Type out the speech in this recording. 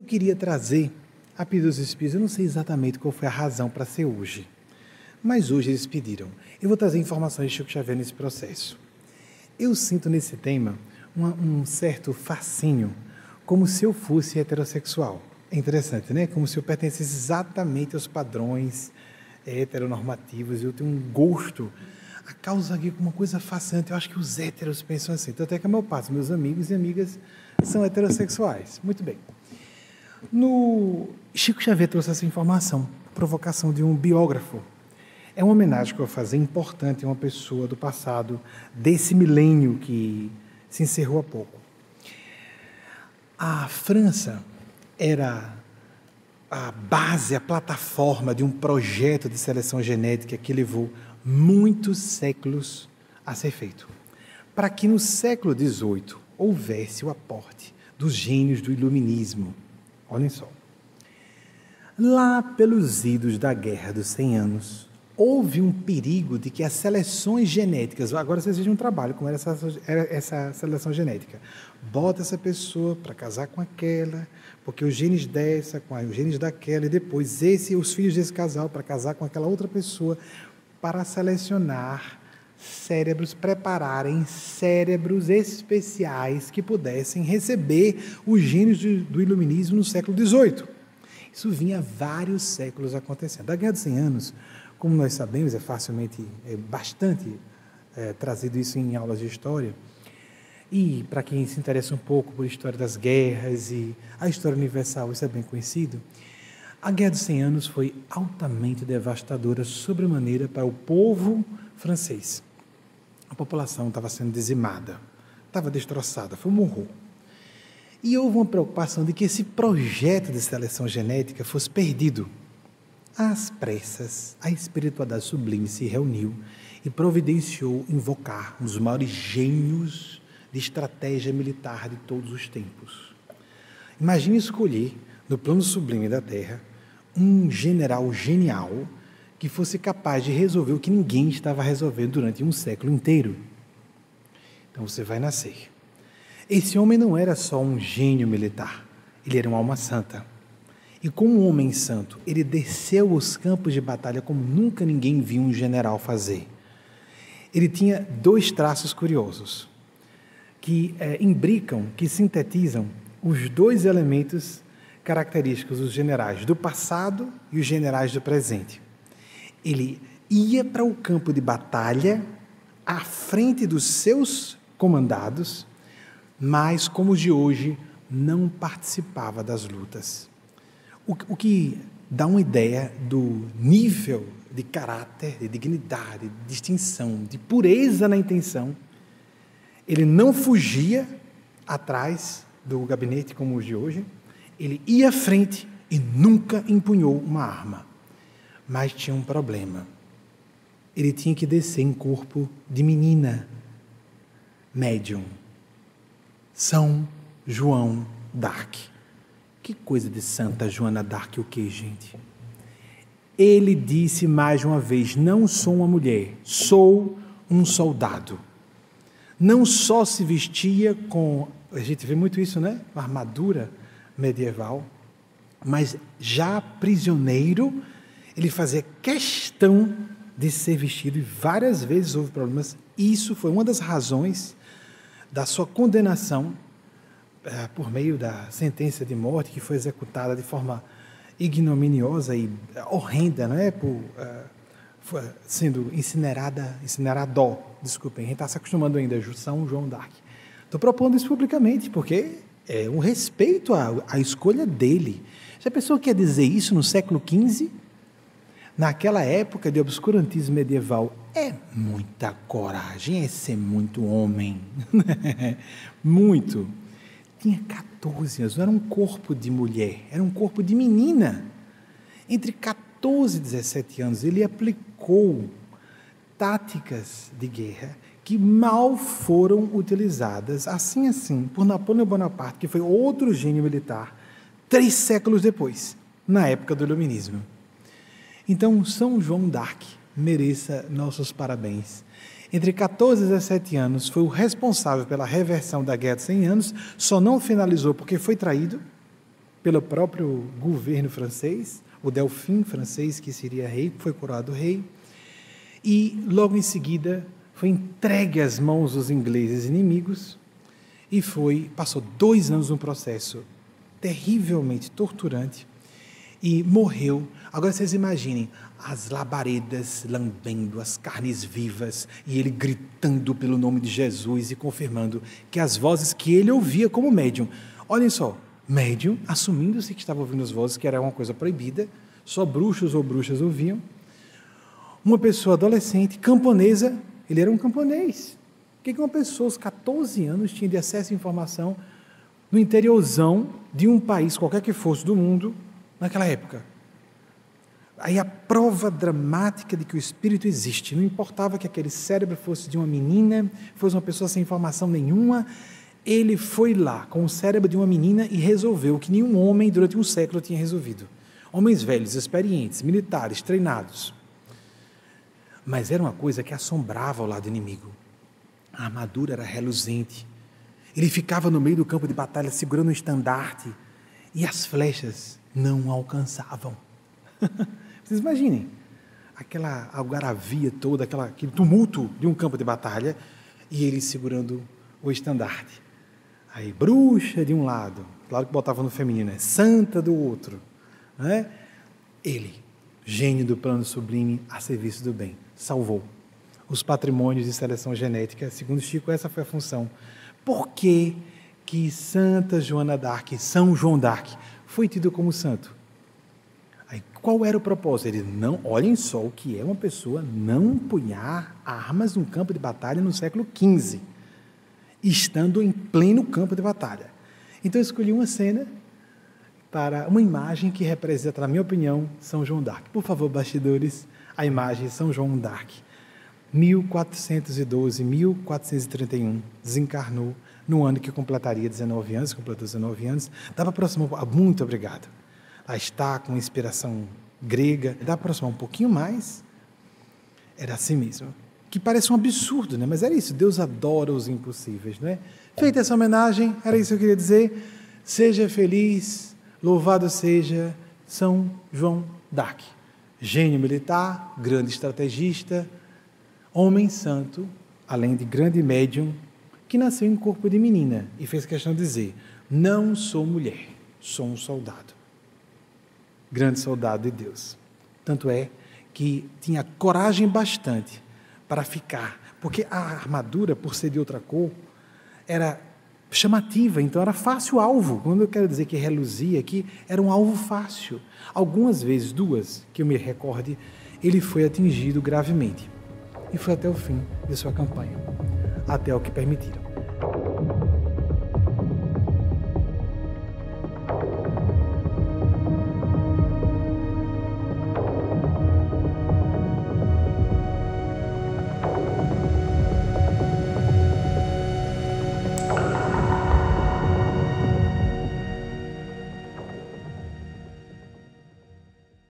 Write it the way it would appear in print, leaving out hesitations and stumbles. Eu queria trazer a pedido dos Espíritos, eu não sei exatamente qual foi a razão para ser hoje, mas hoje eles pediram. Eu vou trazer informações de Chico Xavier nesse processo. Eu sinto nesse tema um certo fascínio, como se eu fosse heterossexual. É interessante, né? Como se eu pertencesse exatamente aos padrões heteronormativos. Eu tenho um gosto, a causa aqui uma coisa fascinante. Eu acho que os héteros pensam assim. Tanto é que a maior parte dos meus amigos e amigas são heterossexuais. Muito bem. No Chico Xavier trouxe essa informação, provocação de um biógrafo. É uma homenagem que eu vou fazer importante a uma pessoa do passado, desse milênio que se encerrou há pouco. A França era a base, a plataforma de um projeto de seleção genética que levou muitos séculos a ser feito, para que no século XVIII houvesse o aporte dos gênios do iluminismo. Olhem só, lá pelos idos da Guerra dos 100 Anos, houve um perigo de que as seleções genéticas, agora vocês vejam um trabalho, como era essa seleção genética, bota essa pessoa para casar com aquela, porque os genes dessa, com os genes daquela, e depois os filhos desse casal para casar com aquela outra pessoa, para selecionar cérebros, prepararem cérebros especiais que pudessem receber os gênios do iluminismo no século XVIII. Isso vinha vários séculos acontecendo. Da Guerra dos 100 Anos, como nós sabemos, é bastante trazido isso em aulas de história, e para quem se interessa um pouco por história das guerras e a história universal, isso é bem conhecido. A Guerra dos 100 Anos foi altamente devastadora, sobremaneira, para o povo francês. A população estava sendo dizimada, estava destroçada, foi um horror. E houve uma preocupação de que esse projeto de seleção genética fosse perdido. Às pressas, a espiritualidade sublime se reuniu e providenciou invocar um dos maiores gênios de estratégia militar de todos os tempos. Imagine escolher, no plano sublime da Terra, um general genial que fosse capaz de resolver o que ninguém estava resolvendo durante um século inteiro. Então você vai nascer. Esse homem não era só um gênio militar, ele era uma alma santa. E como um homem santo, ele desceu os campos de batalha como nunca ninguém viu um general fazer. Ele tinha dois traços curiosos, que imbricam, que sintetizam os dois elementos característicos dos generais do passado e os generais do presente. Ele ia para o campo de batalha à frente dos seus comandados, mas, como os de hoje, não participava das lutas. O que dá uma ideia do nível de caráter, de dignidade, de distinção, de pureza na intenção. Ele não fugia atrás do gabinete como os de hoje, ele ia à frente e nunca empunhou uma arma. Mas tinha um problema. Ele tinha que descer em corpo de menina, médium. São João d'Arc. Que coisa de santa Joana d'Arc o que, gente? Ele disse mais uma vez, não sou uma mulher, sou um soldado. Não só se vestia com, a gente vê muito isso, né? Uma armadura medieval, mas já prisioneiro, ele fazia questão de ser vestido e várias vezes houve problemas. Isso foi uma das razões da sua condenação por meio da sentença de morte que foi executada de forma ignominiosa e horrenda, não é? Sendo incinerador. Desculpem, a gente está se acostumando ainda a São João d'Arc. Estou propondo isso publicamente porque é um respeito à escolha dele. Se a pessoa quer dizer isso no século XV, naquela época de obscurantismo medieval, é muita coragem, é ser muito homem, muito. Tinha 14 anos, não era um corpo de mulher, era um corpo de menina. Entre 14 e 17 anos, ele aplicou táticas de guerra que mal foram utilizadas, assim, por Napoleão Bonaparte, que foi outro gênio militar, 3 séculos depois, na época do iluminismo. Então, São João d'Arc mereça nossos parabéns. Entre 14 e 17 anos, foi o responsável pela reversão da Guerra dos 100 Anos, só não finalizou porque foi traído, pelo próprio governo francês, o Delfim francês, que seria rei, foi coroado rei, e logo em seguida foi entregue às mãos dos ingleses inimigos e passou 2 anos num processo terrivelmente torturante e morreu. Agora vocês imaginem as labaredas lambendo as carnes vivas e ele gritando pelo nome de Jesus e confirmando que as vozes que ele ouvia como médium, olhem só, médium, assumindo-se que estava ouvindo as vozes, que era uma coisa proibida, só bruxos ou bruxas ouviam, uma pessoa adolescente, camponesa, ele era um camponês, o que uma pessoa aos 14 anos tinha de acesso à informação no interiorzão de um país, qualquer que fosse do mundo, naquela época. Aí a prova dramática de que o espírito existe, não importava que aquele cérebro fosse de uma menina, fosse uma pessoa sem informação nenhuma, ele foi lá com o cérebro de uma menina e resolveu o que nenhum homem durante um século tinha resolvido. Homens velhos, experientes, militares, treinados. Mas era uma coisa que assombrava o lado inimigo. A armadura era reluzente. Ele ficava no meio do campo de batalha segurando um estandarte e as flechas não alcançavam. Vocês imaginem, aquela algaravia toda, aquele tumulto de um campo de batalha e ele segurando o estandarte. Aí bruxa de um lado, claro que botava no feminino, santa do outro, né? Ele, gênio do plano sublime a serviço do bem, salvou os patrimônios de seleção genética, segundo Chico, essa foi a função. Por que que Santa Joana d'Arc, São João d'Arc, foi tido como santo? Aí, qual era o propósito? Ele não, olhem só o que é uma pessoa não empunhar armas num campo de batalha no século XV, estando em pleno campo de batalha. Então, eu escolhi uma cena para uma imagem que representa, na minha opinião, São João d'Arc. Por favor, bastidores, a imagem de São João d'Arc. 1412, 1431, desencarnou no ano que completaria 19 anos, completou 19 anos. Dá para aproximar, muito obrigado. Lá está com inspiração grega, dá para aproximar um pouquinho mais. Era assim mesmo. Que parece um absurdo, né? Mas era isso, Deus adora os impossíveis, né? Feita essa homenagem, era isso que eu queria dizer. Seja feliz, louvado seja São João d'Arc. Gênio militar, grande estrategista, homem santo, além de grande médium, que nasceu em corpo de menina e fez questão de dizer, não sou mulher, sou um soldado. Grande soldado de Deus. Tanto é que tinha coragem bastante para ficar, porque a armadura, por ser de outra cor, era chamativa, então era fácil alvo. Quando eu quero dizer que reluzia aqui, era um alvo fácil. Algumas vezes, 2, que eu me recorde, ele foi atingido gravemente e foi até o fim de sua campanha, até o que permitiram.